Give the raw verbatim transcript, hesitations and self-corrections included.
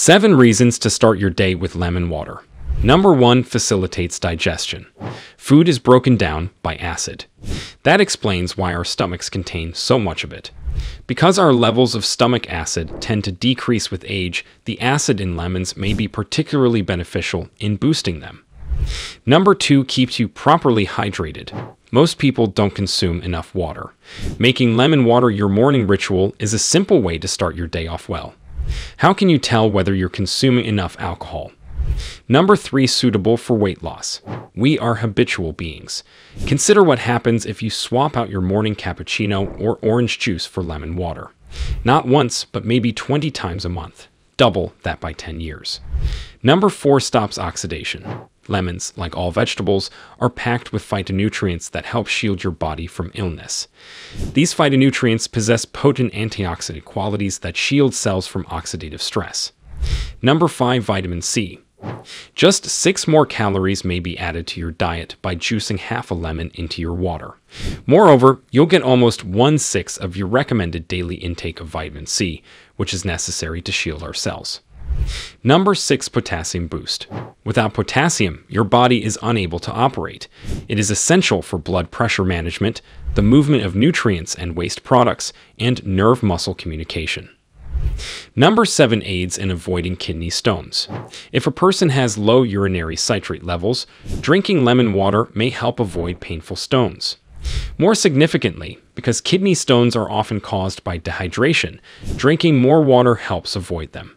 Seven reasons to start your day with lemon water. Number one, facilitates digestion. Food is broken down by acid. That explains why our stomachs contain so much of it. Because our levels of stomach acid tend to decrease with age, the acid in lemons may be particularly beneficial in boosting them. Number two, keeps you properly hydrated. Most people don't consume enough water. Making lemon water your morning ritual is a simple way to start your day off well. How can you tell whether you're consuming enough alcohol? Number three, suitable for weight loss. We are habitual beings. Consider what happens if you swap out your morning cappuccino or orange juice for lemon water. Not once, but maybe twenty times a month. Double that by ten years. Number four, stops oxidation. Lemons, like all vegetables, are packed with phytonutrients that help shield your body from illness. These phytonutrients possess potent antioxidant qualities that shield cells from oxidative stress. Number five, vitamin C. Just six more calories may be added to your diet by juicing half a lemon into your water. Moreover, you'll get almost one-sixth of your recommended daily intake of vitamin C, which is necessary to shield our cells. Number six, potassium boost. Without potassium, your body is unable to operate. It is essential for blood pressure management, the movement of nutrients and waste products, and nerve-muscle communication. Number seven, aids in avoiding kidney stones. If a person has low urinary citrate levels, drinking lemon water may help avoid painful stones. More significantly, because kidney stones are often caused by dehydration, drinking more water helps avoid them.